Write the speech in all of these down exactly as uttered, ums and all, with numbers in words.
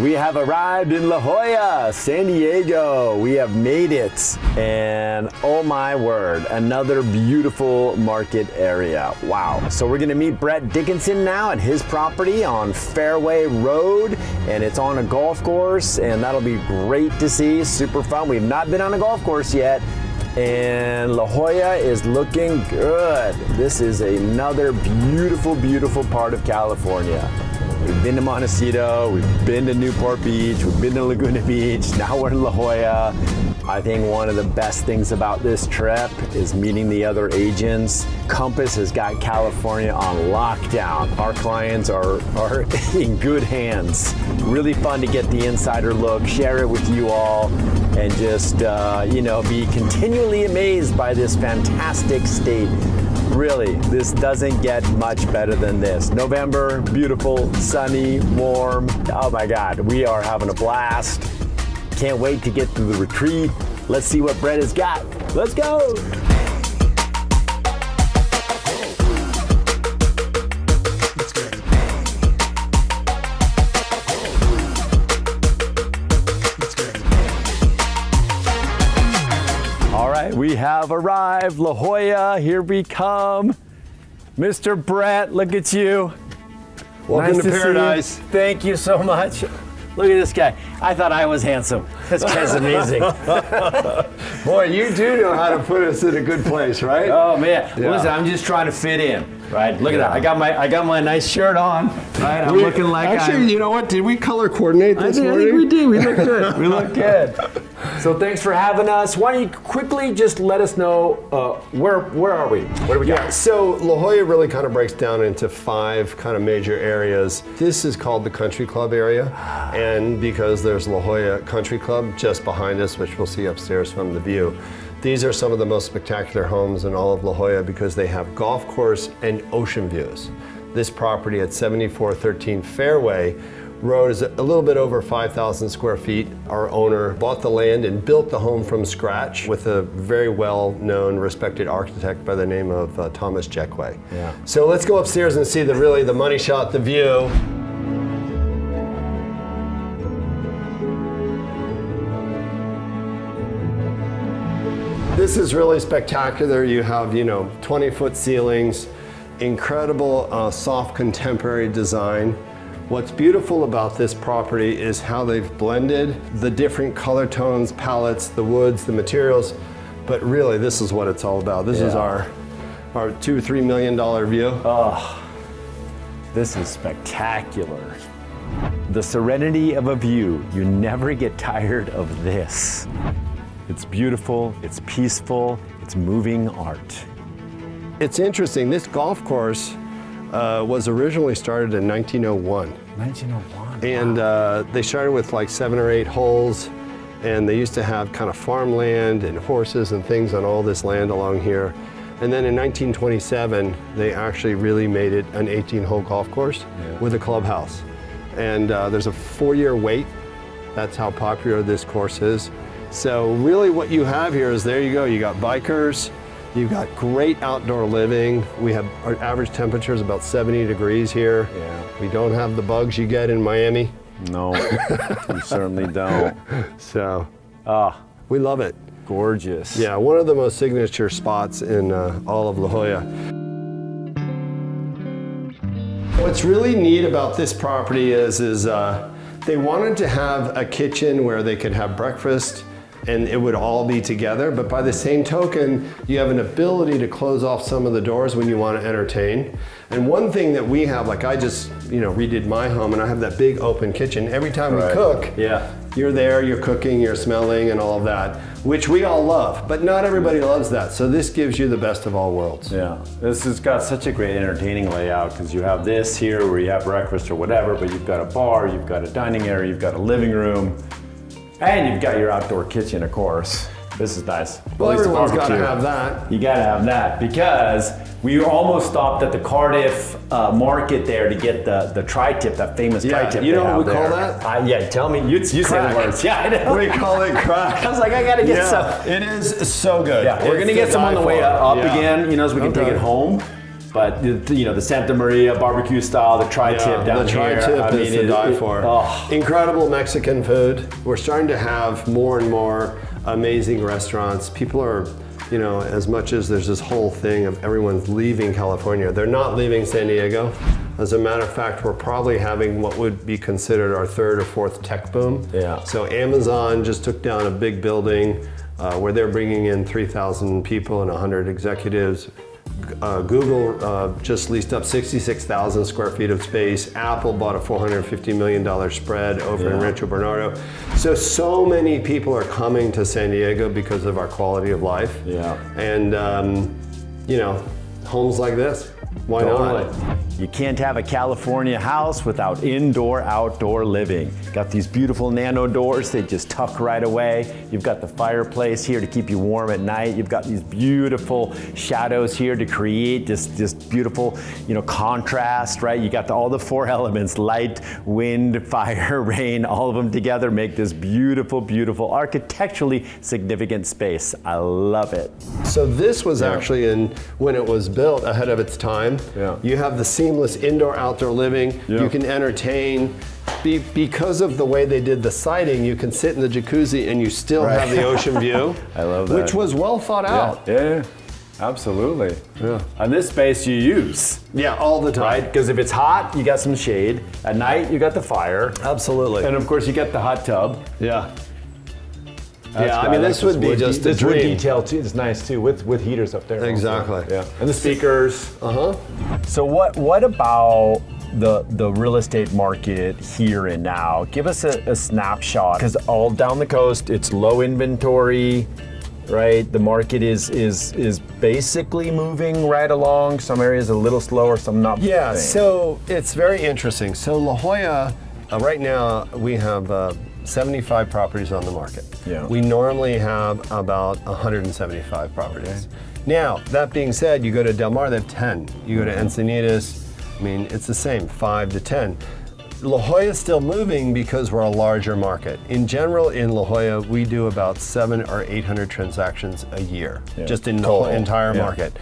We have arrived in La Jolla, San Diego. We have made it. And oh my word, another beautiful market area. Wow. So we're gonna meet Brett Dickinson now at his property on Fairway Road, and it's on a golf course, and that'll be great to see, super fun. We've not been on a golf course yet, and La Jolla is looking good. This is another beautiful, beautiful part of California. We've been to Montecito, we've been to Newport Beach, we've been to Laguna Beach, now we're in La Jolla. I think one of the best things about this trip is meeting the other agents. Compass has got California on lockdown. Our clients are, are in good hands. Really fun to get the insider look, share it with you all, and just uh, you know, be continually amazed by this fantastic state. Really, this doesn't get much better than this. November, beautiful, sunny, warm. Oh my God, we are having a blast. Can't wait to get to the retreat. Let's see what Brett has got. Let's go. We have arrived, La Jolla, here we come. Mister Brett, look at you. Welcome nice to, to paradise. Thank you so much. Look at this guy. I thought I was handsome. This guy's amazing. Boy, you do know how to put us in a good place, right? Oh man, yeah. Listen, I'm just trying to fit in. Right, look yeah. at that. I got my I got my nice shirt on. Right, I'm we, looking like actually, I'm, you know what? Did we color coordinate this I did, morning? I think we did. We look good. We look good. So thanks for having us. Why don't you quickly just let us know uh, where where are we? What do we got? Yeah, so La Jolla really kind of breaks down into five kind of major areas. This is called the Country Club area, and because there's La Jolla Country Club just behind us, which we'll see upstairs from the view. These are some of the most spectacular homes in all of La Jolla because they have golf course and ocean views. This property at seventy-four thirteen Fairway Road is a little bit over five thousand square feet. Our owner bought the land and built the home from scratch with a very well-known, respected architect by the name of uh, Thomas Jekway. Yeah. So let's go upstairs and see the really the money shot, the view. This is really spectacular. You have, you know, twenty foot ceilings, incredible uh, soft contemporary design. What's beautiful about this property is how they've blended the different color tones, palettes, the woods, the materials, but really this is what it's all about. This yeah. is our, our two, three million dollar view. Oh, this is spectacular. The serenity of a view, you never get tired of this. It's beautiful, it's peaceful, it's moving art. It's interesting, this golf course uh, was originally started in nineteen oh one. nineteen oh one, And wow. uh, they started with like seven or eight holes, and they used to have kind of farmland and horses and things on all this land along here. And then in nineteen twenty-seven, they actually really made it an eighteen hole golf course yeah. with a clubhouse. And uh, there's a four year wait. That's how popular this course is. So really what you have here is, there you go, you got bikers, you've got great outdoor living. We have our average temperature is about seventy degrees here. Yeah. We don't have the bugs you get in Miami. No, we certainly don't. So ah, we love it. Gorgeous. Yeah, one of the most signature spots in uh, all of La Jolla. What's really neat about this property is, is uh, they wanted to have a kitchen where they could have breakfast, and it would all be together, but by the same token, you have an ability to close off some of the doors when you want to entertain. And one thing that we have, like I just, you know, redid my home, and I have that big open kitchen. Every time right. we cook, yeah. you're there, you're cooking, you're smelling, and all of that, which we all love, but not everybody loves that. So this gives you the best of all worlds. Yeah, this has got such a great entertaining layout, because you have this here where you have breakfast or whatever, but you've got a bar, you've got a dining area, you've got a living room, and you've got your outdoor kitchen, of course. This is nice. Well, everyone's got to have that. You got to have that, because we almost stopped at the Cardiff uh, market there to get the, the tri-tip, that famous yeah, tri-tip. You know what we call that? I, yeah, tell me. You, you say the words. Yeah, I know. We call it crack. I was like, I got to get yeah, some. It is so good. Yeah, we're going to get some on the way up, up yeah. again, you know, so we okay. can take it home. But you know, the Santa Maria barbecue style, the tri-tip yeah, down the tri-tip here. I mean, is to die for. Oh. Incredible Mexican food. We're starting to have more and more amazing restaurants. People are, you know, as much as there's this whole thing of everyone's leaving California, they're not leaving San Diego. As a matter of fact, we're probably having what would be considered our third or fourth tech boom. Yeah. So Amazon just took down a big building uh, where they're bringing in three thousand people and one hundred executives. Uh, Google uh, just leased up sixty-six thousand square feet of space. Apple bought a four hundred fifty million dollar spread over yeah. in Rancho Bernardo. So, so many people are coming to San Diego because of our quality of life. Yeah. And, um, you know, homes like this. Why totally. not? You can't have a California house without indoor, outdoor living. Got these beautiful nano doors, they just tuck right away. You've got the fireplace here to keep you warm at night. You've got these beautiful shadows here to create this, this beautiful, you know, contrast, right? You got the, all the four elements, light, wind, fire, rain, all of them together make this beautiful, beautiful, architecturally significant space. I love it. So this was yeah. actually in, when it was built, ahead of its time. Yeah. You have the seamless indoor-outdoor living. Yeah. You can entertain. Be, because of the way they did the siding, you can sit in the jacuzzi and you still right. have the ocean view. I love that. Which was well thought yeah. out. Yeah, absolutely. Yeah. And this space you use. Yeah, all the time. Because right? if it's hot, you got some shade. At night, you got the fire. Absolutely. And of course, you got the hot tub. Yeah. That's yeah, I mean, I like this would be just a dream. This wood detail too, is nice too, with, with heaters up there. Exactly. Also. Yeah, and the speakers. Uh huh. So what what about the the real estate market here and now? Give us a, a snapshot, because all down the coast, it's low inventory, right? The market is is is basically moving right along. Some areas a little slower, some not. Yeah. Moving. So it's very interesting. So La Jolla, uh, right now we have. Uh, seventy-five properties on the market. Yeah. We normally have about one hundred seventy-five properties. Okay. Now, that being said, you go to Del Mar, they have ten. You go to Encinitas, I mean, it's the same, five to ten. La Jolla is still moving because we're a larger market. In general, in La Jolla, we do about seven or eight hundred transactions a year, yeah. just in the whole entire yeah. market.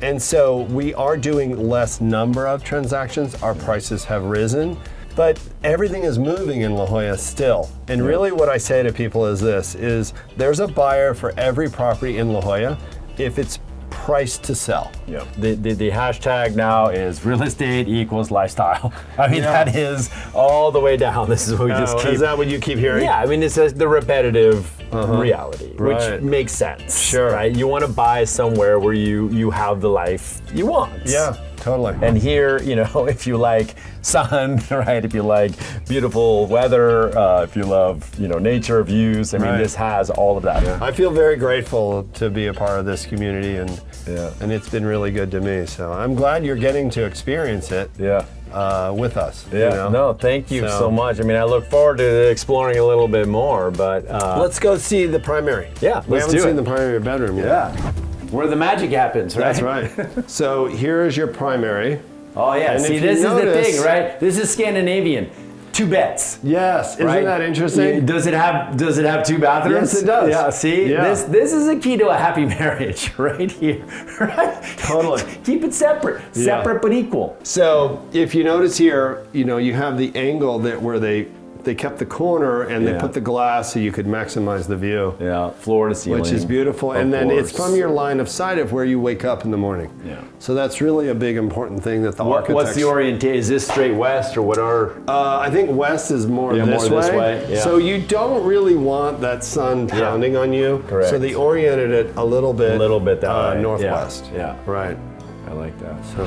And so we are doing less number of transactions. Our yeah. prices have risen. But everything is moving in La Jolla still. And really what I say to people is this, is there's a buyer for every property in La Jolla if it's priced to sell. Yeah. The, the, the hashtag now is real estate equals lifestyle. I mean, yeah. that is all the way down. This is what we oh, just keep. Is that what you keep hearing? Yeah, I mean, it's the repetitive uh-huh. reality, right. which makes sense. Sure. Right? You want to buy somewhere where you, you have the life you want. Yeah. Totally. And here, you know, if you like sun, right? If you like beautiful weather, uh, if you love, you know, nature views, I mean, right. this has all of that. Yeah. I feel very grateful to be a part of this community, and yeah. and it's been really good to me. So I'm glad you're getting to experience it. Yeah. Uh, with us. Yeah. You know? No, thank you so. so much. I mean, I look forward to exploring a little bit more, but uh, let's go see the primary. Yeah. We let's haven't do seen it. the primary bedroom yet. Yeah. Where the magic happens, right? That's right. So here is your primary. Oh yeah, and see this notice, is the thing, right? This is Scandinavian. Two beds. Yes, isn't right? that interesting? Does it have does it have two bathrooms? Yes, it does. Yeah, see? Yeah. This this is a key to a happy marriage right here, right? Totally. Keep it separate, yeah. separate but equal. So if you notice here, you know, you have the angle that where they They kept the corner and yeah. they put the glass so you could maximize the view. Yeah, floor to ceiling. Which is beautiful. And then course. it's from your line of sight of where you wake up in the morning. Yeah. So that's really a big important thing that the what, architects... What's the orientation? Is this straight west or what are... Uh, I think west is more yeah, this more this way. way. Yeah. So you don't really want that sun pounding yeah. on you. Correct. So they oriented it a little bit... A little bit that uh, way. Northwest. Yeah. yeah. Right. I like that. So...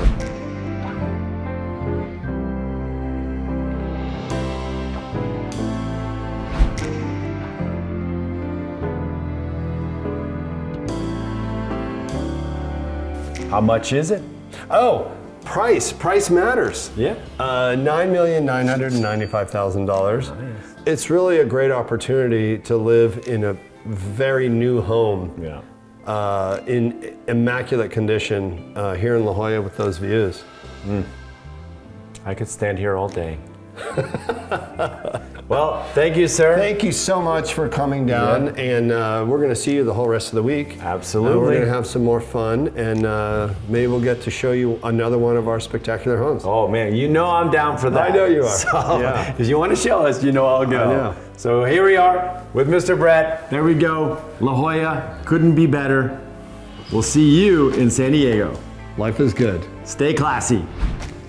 How much is it? Oh, price. Price matters. Yeah. Uh, nine million nine hundred ninety-five thousand dollars. Nice. It's really a great opportunity to live in a very new home. Yeah. Uh, in immaculate condition uh, here in La Jolla with those views. Mm. I could stand here all day. Well, thank you, sir. Thank you so much for coming down, yeah. and uh, we're going to see you the whole rest of the week. Absolutely. Uh, we're going to have some more fun, and uh, maybe we'll get to show you another one of our spectacular homes. Oh, man, you know I'm down for that. I know you are. So, yeah. If you want to show us, you know I'll go. Yeah. So here we are with Mister Brett. There we go. La Jolla couldn't be better. We'll see you in San Diego. Life is good. Stay classy.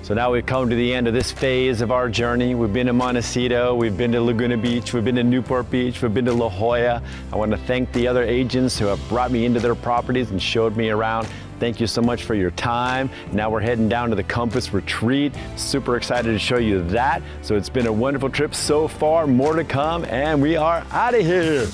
So now we've come to the end of this phase of our journey. We've been to Montecito, we've been to Laguna Beach, we've been to Newport Beach, we've been to La Jolla. I want to thank the other agents who have brought me into their properties and showed me around. Thank you so much for your time. Now we're heading down to the Compass Retreat. Super excited to show you that. So it's been a wonderful trip so far, more to come, and we are out of here.